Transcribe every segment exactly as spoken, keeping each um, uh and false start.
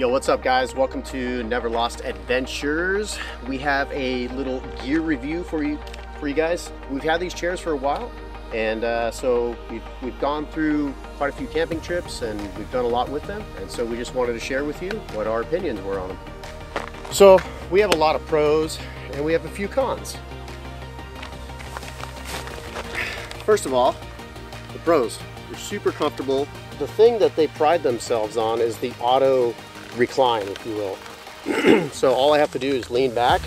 Yo, what's up guys? Welcome to Never Lost Adventures. We have a little gear review for you for you guys. We've had these chairs for a while, and uh, so we've, we've gone through quite a few camping trips and we've done a lot with them, and so we just wanted to share with you what our opinions were on them. So we have a lot of pros and we have a few cons. First of all, the pros. They're super comfortable. The thing that they pride themselves on is the auto recline, if you will. So all I have to do is lean back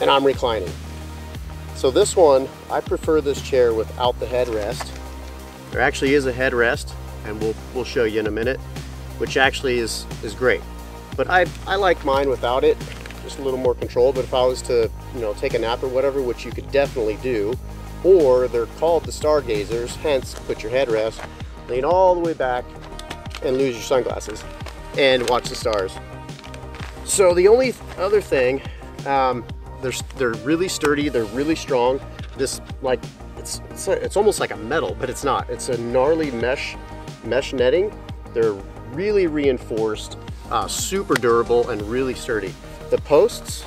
and I'm reclining. So this one, I prefer this chair without the headrest. There actually is a headrest, and we'll we'll show you in a minute, which actually is is great. But I I like mine without it, just a little more control. But if I was to, you know, take a nap or whatever, which you could definitely do, or they're called the stargazers, hence put your headrest, lean all the way back and lose your sunglasses and watch the stars. So the only other thing, um, they're, they're really sturdy, they're really strong. This, like, it's, it's, a, it's almost like a metal, but it's not. It's a gnarly mesh, mesh netting. They're really reinforced, uh, super durable and really sturdy. The posts,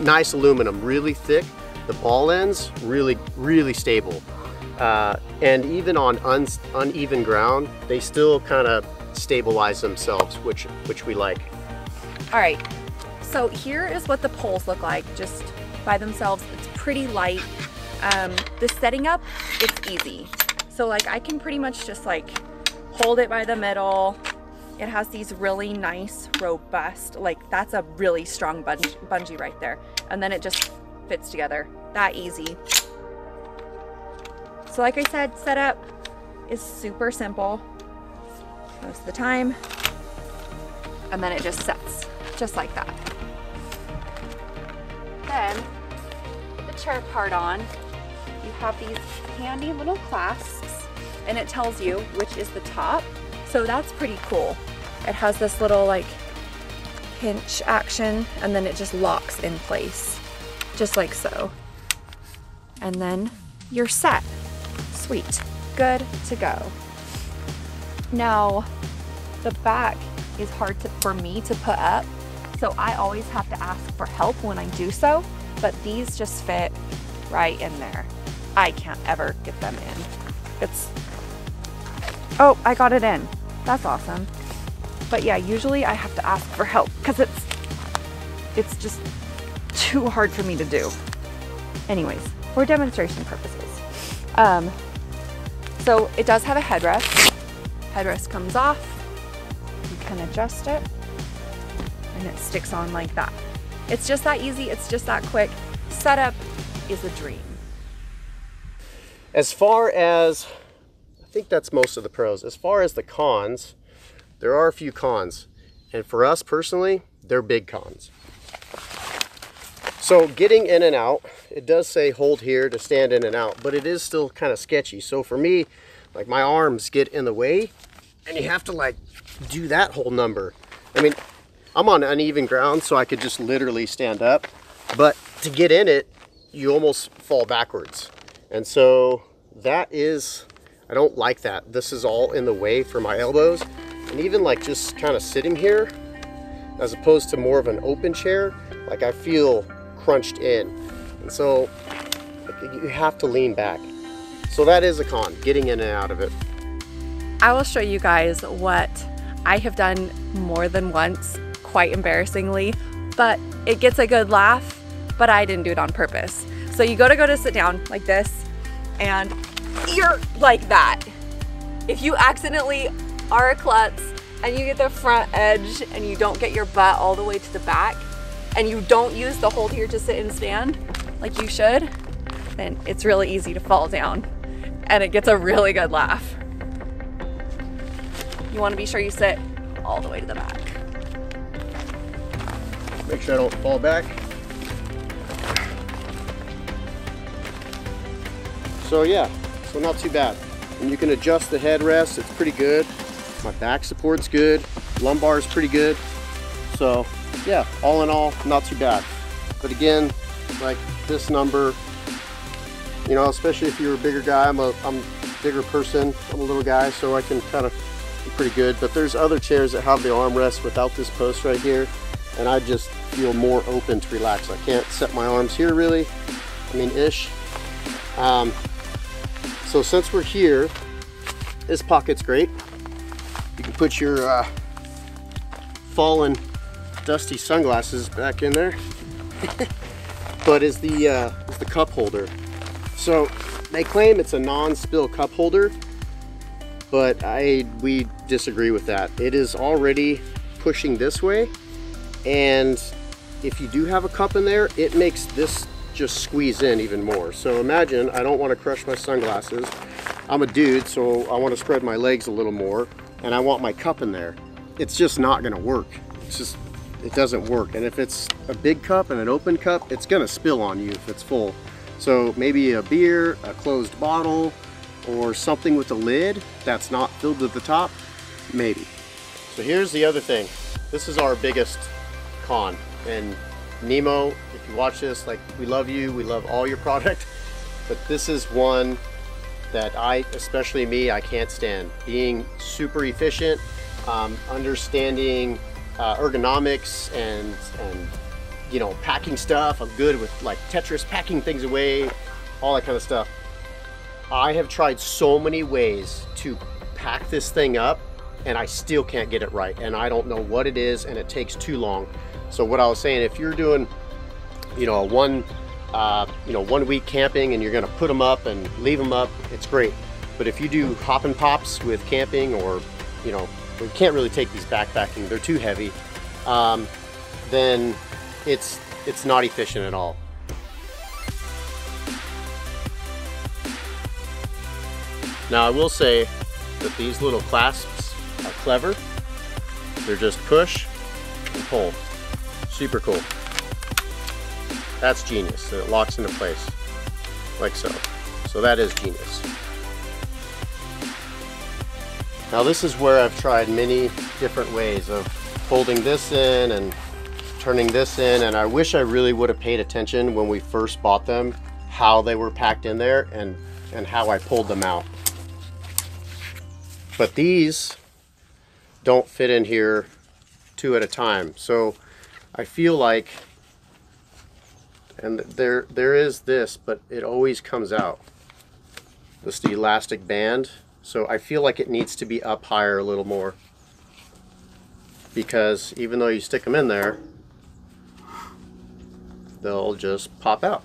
nice aluminum, really thick. The ball ends, really, really stable. Uh, and even on un uneven ground, they still kind of stabilize themselves, which which we like. All right, so here is what the poles look like just by themselves. It's pretty light. Um, the setting up, it's easy. So like I can pretty much just like hold it by the middle. It has these really nice, robust, like that's a really strong bungee, bungee right there. And then it just fits together, that easy. So like I said, setup is super simple most of the time, and then it just sets just like that. Then put the chair part on. You have these handy little clasps, and it tells you which is the top. So that's pretty cool. It has this little like pinch action, and then it just locks in place, just like so. And then you're set. Sweet, good to go. Now, the back is hard to, for me to put up, so I always have to ask for help when I do so, but these just fit right in there. I can't ever get them in. It's, oh, I got it in. That's awesome. But yeah, usually I have to ask for help because it's, it's just too hard for me to do. Anyways, for demonstration purposes. Um, so it does have a headrest. Headrest comes off, you can adjust it, and it sticks on like that. It's just that easy, it's just that quick. Setup is a dream. As far as, I think that's most of the pros. As far as the cons, there are a few cons. And for us personally, they're big cons. So getting in and out, it does say hold here to stand in and out, but it is still kind of sketchy. So for me, like my arms get in the way and you have to like do that whole number. I mean, I'm on uneven ground, so I could just literally stand up, but to get in it, you almost fall backwards. And so that is, I don't like that. This is all in the way for my elbows. And even like just kind of sitting here, as opposed to more of an open chair, like I feel crunched in, and so you have to lean back. So that is a con, getting in and out of it. I will show you guys what I have done more than once, quite embarrassingly, but it gets a good laugh, but I didn't do it on purpose. So you go to go to sit down like this, and you're like that. If you accidentally are a klutz and you get the front edge and you don't get your butt all the way to the back, and you don't use the hold here to sit and stand like you should, then it's really easy to fall down and it gets a really good laugh. You want to be sure you sit all the way to the back. Make sure I don't fall back. So yeah, so not too bad. And you can adjust the headrest, it's pretty good. My back support's good, lumbar is pretty good. So yeah, all in all, not too bad. But again, like this number, you know, especially if you're a bigger guy, I'm a, I'm a bigger person, I'm a little guy, so I can kind of pretty good, but there's other chairs that have the armrest without this post right here, and I just feel more open to relax. I can't set my arms here really, I mean ish. Um, so since we're here, this pocket's great. You can put your uh, fallen dusty sunglasses back in there. But is the uh, is the cup holder. So they claim it's a non-spill cup holder, but I we disagree with that. It is already pushing this way, and if you do have a cup in there, it makes this just squeeze in even more. So imagine, I don't want to crush my sunglasses. I'm a dude, so I want to spread my legs a little more, and I want my cup in there. It's just not going to work. It's just, it doesn't work. And if it's a big cup and an open cup, it's going to spill on you if it's full. So maybe a beer, a closed bottle, or something with a lid that's not filled at the top, maybe. So here's the other thing. This is our biggest con. And Nemo, if you watch this, like, we love you, we love all your product, but this is one that I, especially me, I can't stand. Being super efficient, um, understanding uh, ergonomics and, and, you know, packing stuff. I'm good with like Tetris, packing things away, all that kind of stuff. I have tried so many ways to pack this thing up and I still can't get it right. And I don't know what it is, and it takes too long. So what I was saying, if you're doing, you know, a one, uh, you know, one week camping and you're going to put them up and leave them up, it's great. But if you do hop and pops with camping, or, you know, we can't really take these backpacking, they're too heavy, um, then it's, it's not efficient at all. Now I will say that these little clasps are clever. They're just push and pull. Super cool. That's genius. It locks into place like so. So that is genius. Now this is where I've tried many different ways of folding this in and turning this in, and I wish I really would have paid attention when we first bought them, how they were packed in there and, and how I pulled them out. But these don't fit in here two at a time. So I feel like, and there there is this, but it always comes out. This is the elastic band. So I feel like it needs to be up higher a little more, because even though you stick them in there, they'll just pop out.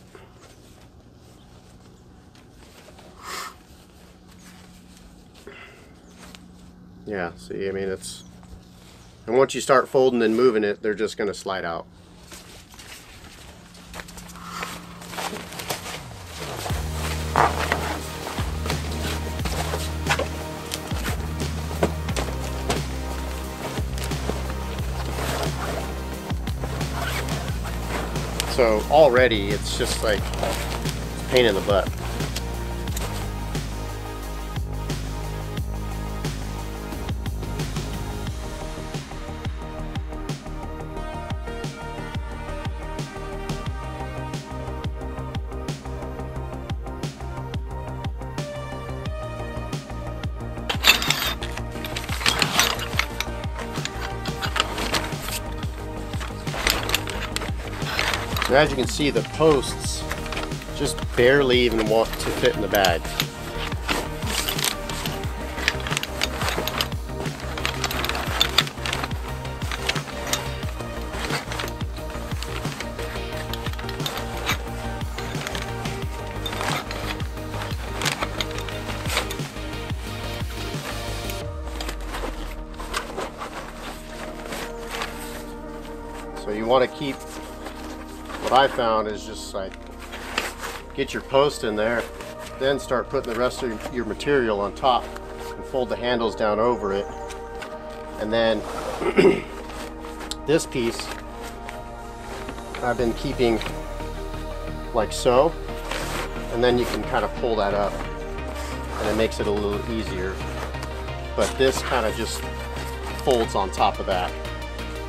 Yeah, see, I mean, it's, and once you start folding and moving it, they're just going to slide out. So already it's just like a pain in the butt. And as you can see, the posts just barely even want to fit in the bag. So you want to keep, what I found is just like, get your post in there, then start putting the rest of your material on top and fold the handles down over it. And then this piece I've been keeping like so, and then you can kind of pull that up and it makes it a little easier. But this kind of just folds on top of that.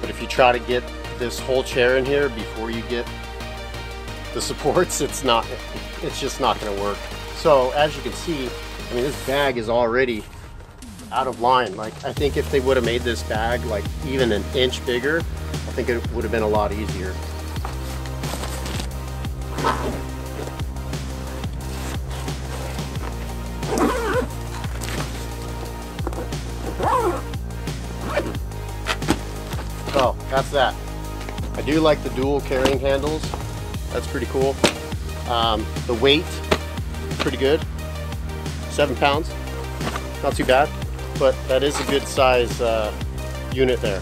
But if you try to get this whole chair in here before you get the supports, it's not, it's just not going to work. So as you can see, I mean, this bag is already out of line. Like, I think if they would have made this bag like even an inch bigger, I think it would have been a lot easier. So that's that. I do like the dual carrying handles. That's pretty cool. Um, the weight, pretty good. Seven pounds, not too bad, but that is a good size uh, unit there.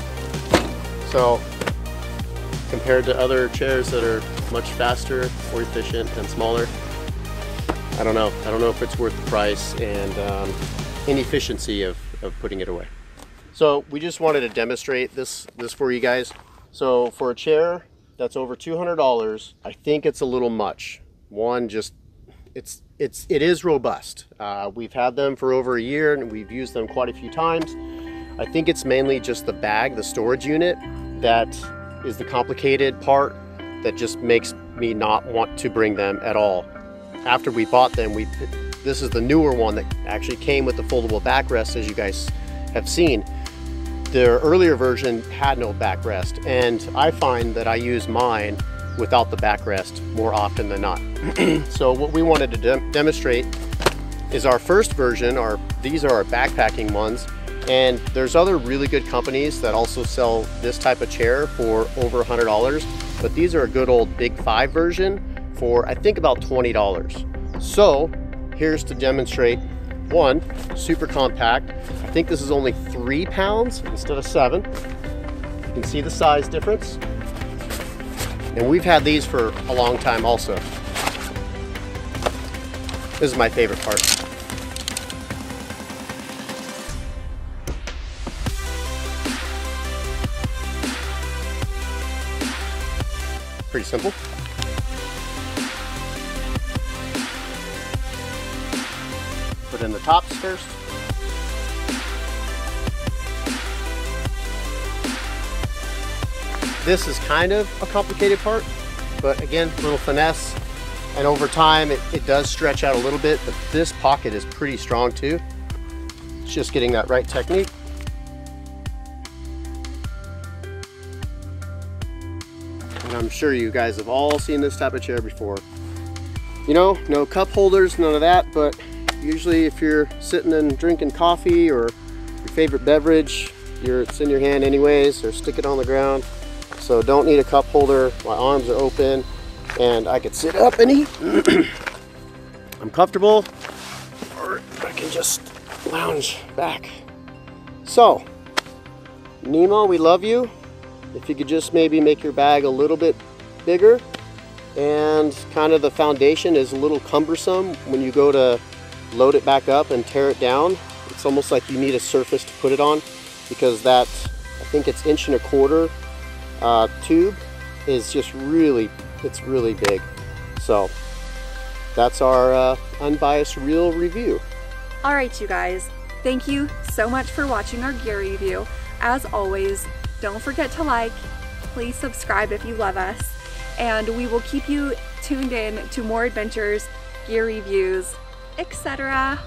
So compared to other chairs that are much faster, more efficient, and smaller, I don't know. I don't know if it's worth the price and um, inefficiency of, of putting it away. So we just wanted to demonstrate this this for you guys. So for a chair that's over two hundred dollars, I think it's a little much. One, just it's it's it is robust. Uh, we've had them for over a year and we've used them quite a few times. I think it's mainly just the bag, the storage unit, that is the complicated part that just makes me not want to bring them at all. After we bought them, we this is the newer one that actually came with the foldable backrest, as you guys have seen. Their earlier version had no backrest, and I find that I use mine without the backrest more often than not. So what we wanted to de demonstrate is our first version. Our these are our backpacking ones, and there's other really good companies that also sell this type of chair for over one hundred dollars, but these are a good old Big Five version for I think about twenty dollars. So here's to demonstrate. One, super compact. I think this is only three pounds instead of seven. You can see the size difference. And we've had these for a long time also. This is my favorite part. Pretty simple. Put in the tops first. This is kind of a complicated part, but again, a little finesse. And over time, it, it does stretch out a little bit, but this pocket is pretty strong too. It's just getting that right technique. And I'm sure you guys have all seen this type of chair before. You know, no cup holders, none of that, but usually if you're sitting and drinking coffee or your favorite beverage, you're, it's in your hand anyways, or stick it on the ground. So don't need a cup holder. My arms are open and I could sit up and eat. I'm comfortable, or I can just lounge back. So Nemo, we love you. If you could just maybe make your bag a little bit bigger, and kind of the foundation is a little cumbersome when you go to load it back up and tear it down. It's almost like you need a surface to put it on, because that, I think it's inch and a quarter uh, tube is just really, it's really big. So that's our uh, unbiased real review. All right, you guys, thank you so much for watching our gear review. As always, don't forget to like, please subscribe if you love us, and we will keep you tuned in to more adventures, gear reviews, et cetera